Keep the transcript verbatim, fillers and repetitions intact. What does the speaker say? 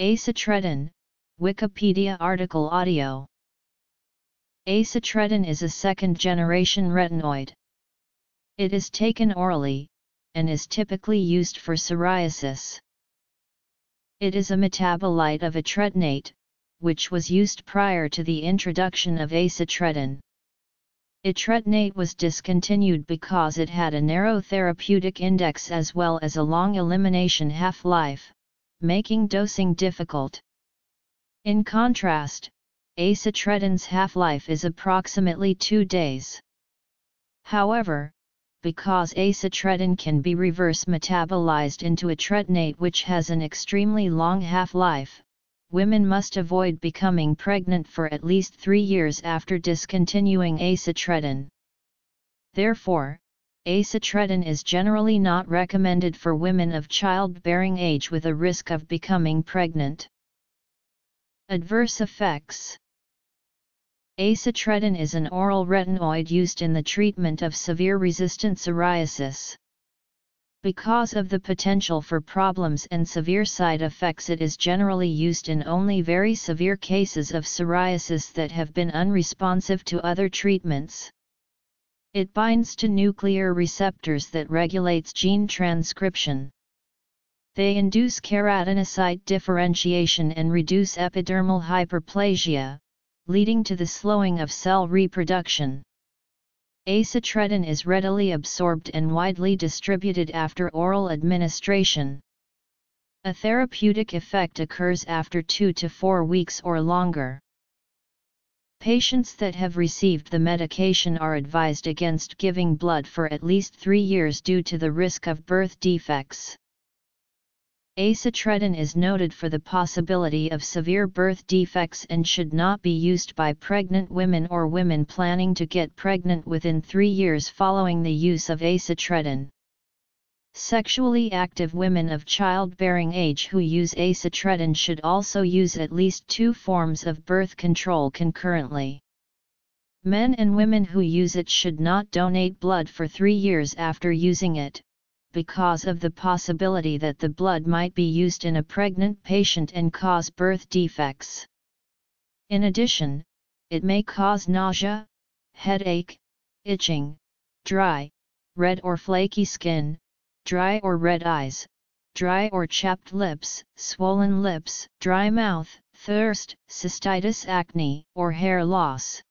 Acitretin, Wikipedia article audio. Acitretin is a second-generation retinoid. It is taken orally, and is typically used for psoriasis. It is a metabolite of etretinate, which was used prior to the introduction of acitretin. Etretinate was discontinued because it had a narrow therapeutic index as well as a long elimination half-life, making dosing difficult. In contrast, acitretin's half-life is approximately two days. However, because acitretin can be reverse metabolized into etretinate, which has an extremely long half-life, women must avoid becoming pregnant for at least three years after discontinuing acitretin. Therefore, acitretin is generally not recommended for women of childbearing age with a risk of becoming pregnant. Adverse effects. Acitretin is an oral retinoid used in the treatment of severe resistant psoriasis. Because of the potential for problems and severe side effects, it is generally used in only very severe cases of psoriasis that have been unresponsive to other treatments. It binds to nuclear receptors that regulates gene transcription. They induce keratinocyte differentiation and reduce epidermal hyperplasia, leading to the slowing of cell reproduction. Acitretin is readily absorbed and widely distributed after oral administration. A therapeutic effect occurs after two to four weeks or longer. Patients that have received the medication are advised against giving blood for at least three years due to the risk of birth defects. Acitretin is noted for the possibility of severe birth defects and should not be used by pregnant women or women planning to get pregnant within three years following the use of acitretin. Sexually active women of childbearing age who use acitretin should also use at least two forms of birth control concurrently. Men and women who use it should not donate blood for three years after using it, because of the possibility that the blood might be used in a pregnant patient and cause birth defects. In addition, it may cause nausea, headache, itching, dry, red or flaky skin, dry or red eyes, dry or chapped lips, swollen lips, dry mouth, thirst, cystitis, acne, or hair loss.